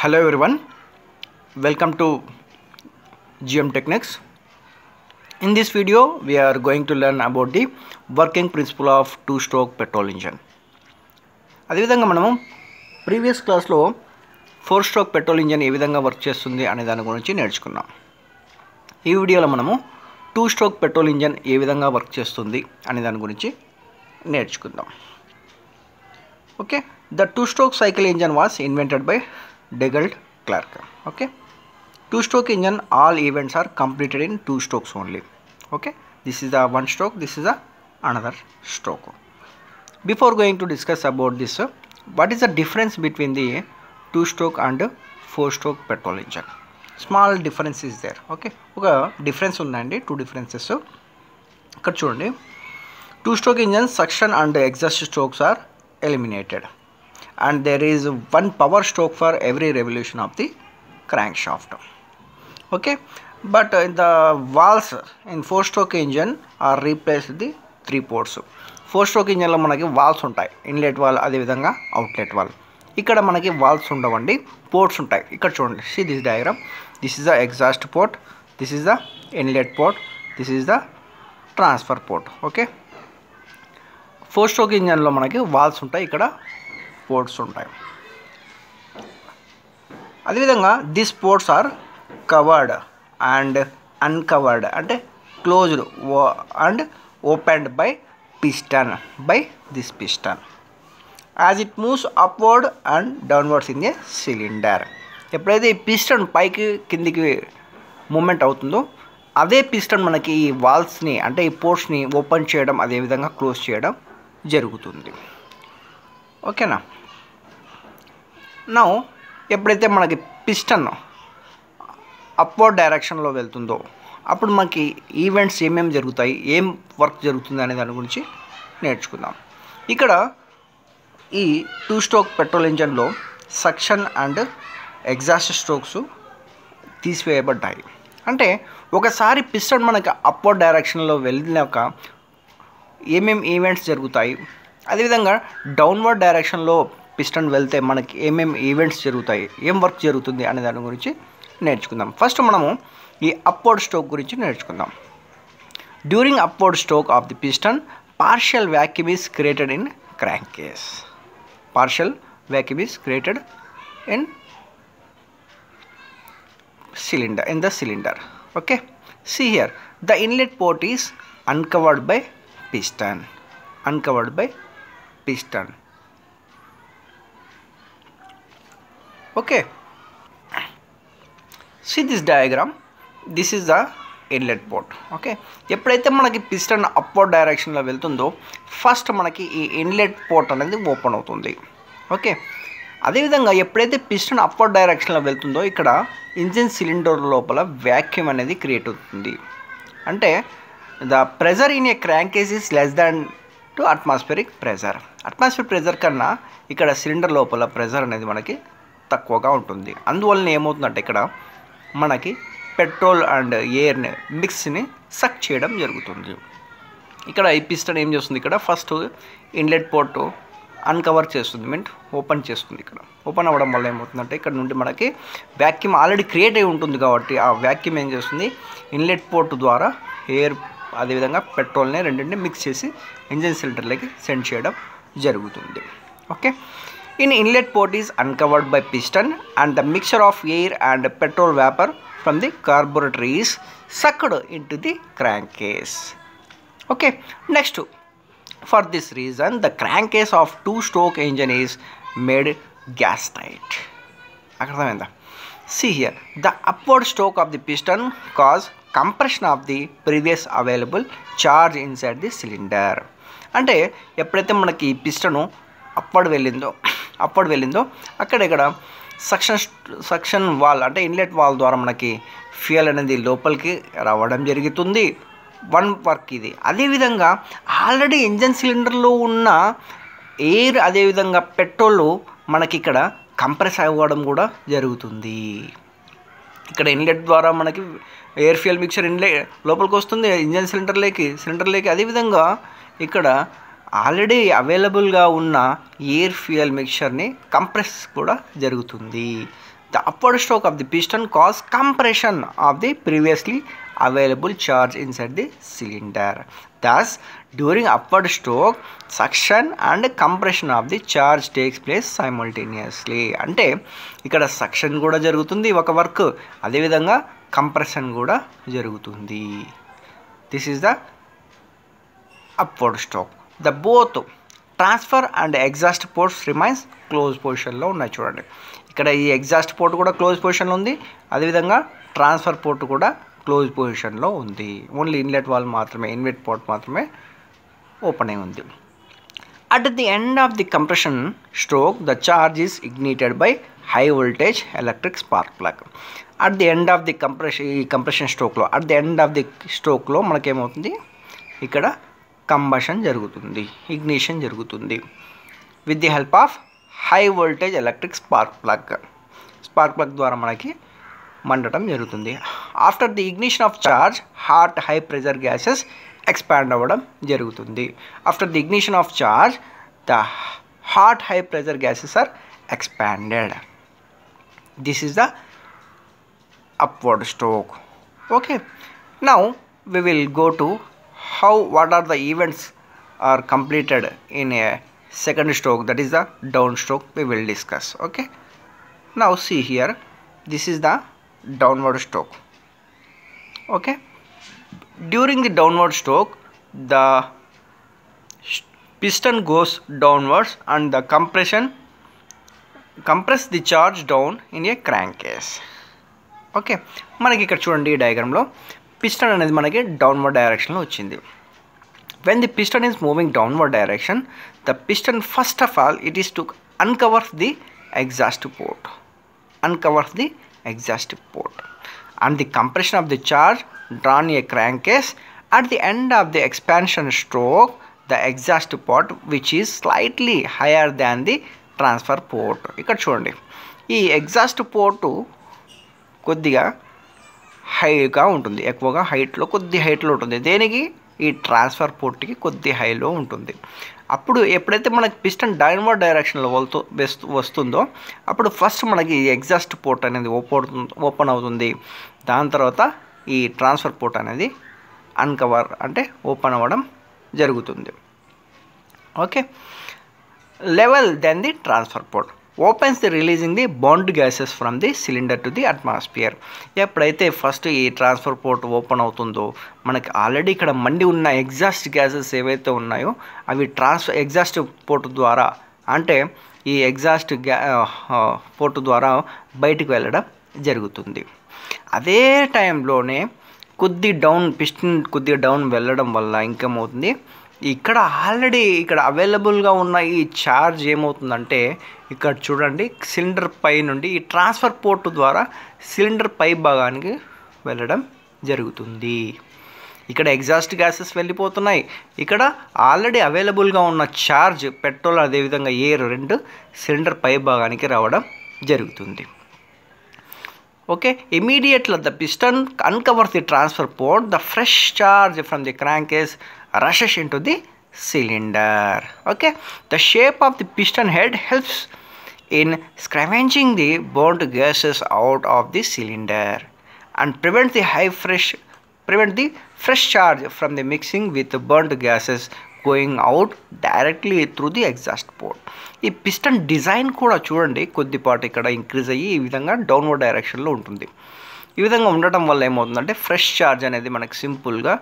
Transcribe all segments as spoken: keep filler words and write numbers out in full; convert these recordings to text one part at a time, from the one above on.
Hello everyone, welcome to G M Techniques. In this video we are going to learn about the working principle of two stroke petrol engine. Adi vidhanga manamu previous class lo four stroke petrol engine ee vidhanga work chestundi ane dani gurinchi nerchukunnam. Ee video lo manamu two stroke petrol engine ee vidhanga work chestundi ane dani gurinchi nerchukundam. Okay, the two stroke cycle engine was invented by Degold Clark. Okay, two stroke engine, all events are completed in two strokes only. Okay, this is the one stroke, this is the another stroke. Before going to discuss about this, what is the difference between the two stroke and four stroke petrol engine? Small difference is there. Okay, okay, difference unnandi, two differences. So ikkada chudandi, two stroke engine suction and exhaust strokes are eliminated, and there is one power stroke for every revolution of the crankshaft. Okay, but uh, the valves in four stroke engine are replaced with the three ports. Four stroke engine lo manaki valves untai, inlet valve ade vidhanga outlet valve. Ikkada manaki valves undavandi, ports untai. Ikkada chudandi, see this diagram. This is the exhaust port, this is the inlet port, this is the transfer port. Okay, four stroke engine lo manaki valves untai, ikkada ports untai. Ade vidhanga these ports are covered and uncovered and closed and opened by piston, by this piston, as it moves upward and downwards in a cylinder. ఎప్పుడైతే piston పైకి కిందికి moment అవుతుందో అదే piston మనకి ఈ valves ని అంటే ఈ పోర్ట్స్ ని ఓపెన్ చేయడం అదే విధంగా క్లోజ్ చేయడం జరుగుతుంది. ఓకేనా. నౌ ఎప్పుడైతే మనకి పిస్టన్ అప్వర్డ్ డైరెక్షన్లో వెళ్తుందో అప్పుడు మనకి ఈవెంట్స్ ఏమేమి జరుగుతాయి, ఏం వర్క్ జరుగుతుంది అనే దాని గురించి నేర్చుకుందాం. ఇక్కడ ఈ టూ స్ట్రోక్ పెట్రోల్ ఇంజన్లో సక్షన్ అండ్ ఎగ్జాస్ట్ స్ట్రోక్స్ తీసివేయబడ్డాయి. అంటే ఒకసారి పిస్టన్ మనకి అప్వర్డ్ డైరెక్షన్లో వెళ్ళినాక ఏమేమి ఈవెంట్స్ జరుగుతాయి, అదేవిధంగా డౌన్వర్డ్ డైరెక్షన్లో పిస్టన్ వెళ్తే మనకి ఏమేమి ఈవెంట్స్ జరుగుతాయి, ఏం వర్క్ జరుగుతుంది అనే దాని గురించి నేర్చుకుందాం. ఫస్ట్ మనము ఈ అప్వర్డ్ స్ట్రోక్ గురించి నేర్చుకుందాం. During upward stroke of the piston partial vacuum is created in crank case. Partial vacuum is created in cylinder, in the cylinder. Okay, see here the inlet port is uncovered by piston, uncovered by piston. Okay, see this diagram, this is the inlet port. Okay, ఎప్పుడైతే మనకి piston upward డైరెక్షన్లో వెళ్తుందో first మనకి ఈ inlet port అనేది open అవుతుంది. Okay, అదేవిధంగా ఎప్పుడైతే పిస్టన్ అప్వర్డ్ డైరెక్షన్లో వెళ్తుందో ఇక్కడ ఇంజిన్ సిలిండర్ లోపల వ్యాక్యూమ్ అనేది క్రియేట్ అవుతుంది. అంటే the pressure in a crank case is less than to atmospheric pressure. Atmospheric pressure కన్నా ఇక్కడ సిలిండర్ లోపల ప్రెజర్ అనేది మనకి తక్కువగా ఉంటుంది. అందువలన ఏమవుతుందంటే ఇక్కడ మనకి పెట్రోల్ అండ్ ఎయిర్ని మిక్స్ని సక్ చేయడం జరుగుతుంది. ఇక్కడ ఈ పిస్టన్ ఏం చేస్తుంది, ఇక్కడ ఫస్ట్ ఇన్లెట్ పోర్ట్ అన్కవర్ చేస్తుంది, మీన్స్ ఓపెన్ చేస్తుంది. ఇక్కడ ఓపెన్ అవ్వడం వల్ల ఏమవుతుందంటే ఇక్కడ నుండి మనకి వ్యాక్యూమ్ ఆల్రెడీ క్రియేట్ అయి ఉంటుంది కాబట్టి ఆ వ్యాక్యూమ్ ఏం చేస్తుంది, ఇన్లెట్ పోర్ట్ ద్వారా ఎయిర్ అదేవిధంగా పెట్రోల్ని రెండింటిని మిక్స్ చేసి ఇంజిన్ సిలిండర్లకి సెండ్ చేయడం జరుగుతుంది. Okay, in inlet port is uncovered by piston and the mixture of air and petrol vapor from the carburetor is sucked into the crankcase. Okay, next, for this reason the crankcase of two stroke engine is made gas tight. Akardamainda, see here the upward stroke of the piston cause compression of the previous available charge inside the cylinder. Ante eppudaithe manaki pistonu upward వెళ్ళిందో upward వెళ్ళిందో అక్కడ ఇక్కడ suction suction valve అంటే inlet valve ద్వారా మనకి fuel అనేది లోపలికి రావడం జరుగుతుంది. వన్ వర్క్ ఇది. అదేవిధంగా ఆల్రెడీ ఇంజన్ సిలిండర్లో ఉన్న ఎయిర్ అదేవిధంగా పెట్రోల్ మనకి ఇక్కడ కంప్రెస్ అవ్వడం కూడా జరుగుతుంది. ఇక్కడ ఇన్లెట్ ద్వారా మనకి ఎయిర్ ఫ్యూయల్ మిక్చర్ ఇన్లెట్ లోపలికి వస్తుంది ఇంజన్ సిలిండర్లోకి సిలిండర్లోకి అదేవిధంగా ఇక్కడ ఆల్రెడీ అవైలబుల్గా ఉన్న ఎయిర్ ఫ్యూయల్ మిక్చర్ని కంప్రెస్ కూడా జరుగుతుంది. The upward stroke of the piston causes compression of the previously available charge inside the cylinder. Thus, during upward stroke, suction and compression of the charge takes place simultaneously. Ante, ikkada suction kuda jarugutundi oka work, ade vidhanga compression kuda jarugutundi. This is the upward stroke. The both transfer and exhaust ports remains closed position lo unnayi chudandi. Ikkada ee exhaust port kuda closed position lo undi, ade vidhanga transfer port kuda closed position lo undi. Only inlet valve maatrame, inlet port maatrame open ayi undi. At the end of the compression stroke, the charge is ignited by high voltage electric spark plug. At the end of the compression compression stroke lo, at the end of the stroke lo manake em avutundi, ikkada combustion jarugutundi, ignition jarugutundi with the help of high voltage electric spark plug. Spark plug dwara manaki mandatam jarugutundi. After the ignition of charge, hot high pressure gases expand avadam jarugutundi. After the ignition of charge, the hot high pressure gases are expanded. This is the upward stroke. Okay, now we will go to how what are the events are completed in a second stroke, that is the downstroke, we will discuss. Okay, now see here, this is the downward stroke. Okay, during the downward stroke, the piston goes downwards and the compression compress the charge down in a crankcase. Okay, manaki ikkada chudandi ee diagram lo piston అనేది మనకి downward డైరెక్షన్లో వచ్చింది. When the piston is moving downward direction, the piston first of all it is to uncovers the exhaust port, uncovers the exhaust port and the compression of the charge drawn a crank case. At the end of the expansion stroke, the exhaust port which is slightly higher than the transfer port. ఇక్కడ చూడండి, ఈ exhaust port కొద్దిగా హైగా ఉంటుంది, ఎక్కువగా హైట్లో కొద్ది హైట్లో ఉంటుంది. దేనికి? ఈ ట్రాన్స్ఫర్ పోర్ట్కి కొద్ది హైలో ఉంటుంది. అప్పుడు ఎప్పుడైతే మనకి పిస్టన్ డైన్వర్డ్ డైరెక్షన్లో వల్తో బెస్ట్ వస్తుందో అప్పుడు ఫస్ట్ మనకి ఎగ్జాస్ట్ పోర్ట్ అనేది ఓపెన్ ఓపెన్ అవుతుంది. దాని తర్వాత ఈ ట్రాన్స్ఫర్ పోర్ట్ అనేది అన్కవర్ అంటే ఓపెన్ అవ్వడం జరుగుతుంది. Okay, level then the transfer port opens the releasing the bond gases from the cylinder to the atmosphere. ఎప్పుడైతే ఫస్ట్ ఈ ట్రాన్స్ఫర్ పోర్ట్ ఓపెన్ అవుతుందో మనకి ఆల్రెడీ ఇక్కడ మండి ఉన్న ఎగ్జాస్ట్ గ్యాసెస్ ఏవైతే ఉన్నాయో అవి ట్రాన్స్ఫర్ ఎగ్జాస్ట్ పోర్ట్ ద్వారా అంటే ఈ ఎగ్జాస్ట్ గ్యా పోర్ట్ ద్వారా బయటకు వెళ్ళడం జరుగుతుంది. అదే టైంలోనే కొద్ది డౌన్ పిస్టన్ కొద్దిగా డౌన్ వెళ్ళడం వల్ల ఇంకేమవుతుంది, ఇక్కడ ఆల్రెడీ ఇక్కడ అవైలబుల్గా ఉన్న ఈ ఛార్జ్ ఏమవుతుందంటే ఇక్కడ చూడండి సిలిండర్ పై నుండి ఈ ట్రాన్స్ఫర్ పోర్ట్ ద్వారా సిలిండర్ పై భాగానికి వెళ్ళడం జరుగుతుంది. ఇక్కడ ఎగ్జాస్ట్ గ్యాసెస్ వెళ్ళిపోతున్నాయి, ఇక్కడ ఆల్రెడీ అవైలబుల్గా ఉన్న ఛార్జ్ పెట్రోల్ అదేవిధంగా ఎయిర్ రెండు సిలిండర్ పై భాగానికి రావడం జరుగుతుంది. Okay, immediately the piston uncovers the transfer port, the fresh charge from the crankcase rushes into the cylinder. Okay, the shape of the piston head helps in scavenging the burned gases out of the cylinder and prevent the high fresh prevent the fresh charge from the mixing with the burned gases going out directly through the exhaust port. ఈ piston design కూడా చూడండి, కొద్దిపాటు ఇక్కడ increase అయ్యి ఈ విధంగా downward డైరెక్షన్లో ఉంటుంది. ఈ విధంగా ఉండటం వల్ల ఏమవుతుందంటే ఫ్రెష్ ఛార్జ్ అనేది మనకు సింపుల్గా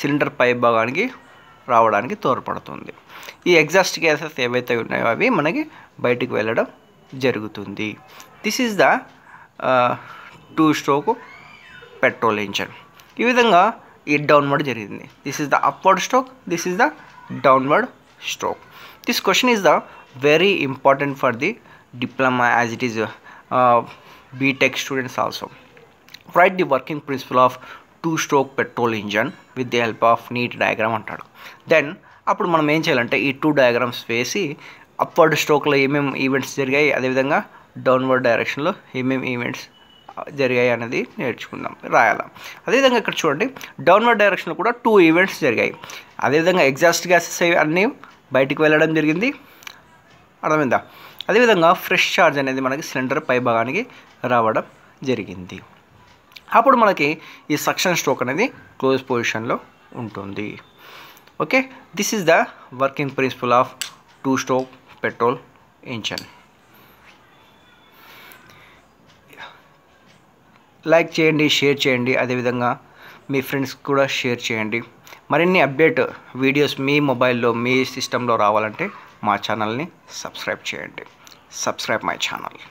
సిలిండర్ పై భాగానికి రావడానికి తోడ్పడుతుంది. ఈ ఎగ్జాస్ట్ గ్యాసెస్ ఏవైతే ఉన్నాయో అవి మనకి బయటకు వెళ్ళడం జరుగుతుంది. This is the two stroke petrol engine. ఈ విధంగా ఈ డౌన్వర్డ్ జరిగింది. This is the upward stroke, this is the downward stroke. This question is the very important for the diploma as it is uh, uh, B Tech students also. Write the working principle of two stroke petrol engine with the help of neat diagram antadu. Then appudu manam em cheyalante ee two diagrams vesi upward stroke lo em em events jarigayi ade vidhanga downward direction lo em em events జరిగాయి అనేది నేర్చుకుందాం, రాయాలి. అదేవిధంగా ఇక్కడ చూడండి downward డైరెక్షన్లో కూడా two events జరిగాయి. అదేవిధంగా ఎగ్జాస్ట్ గ్యాసెస్ అన్నీ బయటికి వెళ్ళడం జరిగింది, అర్థమైందా? అదేవిధంగా ఫ్రెష్ ఛార్జ్ అనేది మనకి సిలిండర్ పై భాగానికి రావడం జరిగింది. అప్పుడు మనకి ఈ సక్షన్ స్ట్రోక్ అనేది క్లోజ్ పొజిషన్లో ఉంటుంది. Okay, this is the working principle of two stroke petrol engine. Like చేయండి, షేర్ చేయండి, అదేవిధంగా మీ ఫ్రెండ్స్ కూడా షేర్ చేయండి. మరిన్ని అప్డేట్ వీడియోస్ మీ మొబైల్లో మీ సిస్టంలో రావాలంటే మా ఛానల్ని సబ్స్క్రైబ్ చేయండి. Subscribe my channel.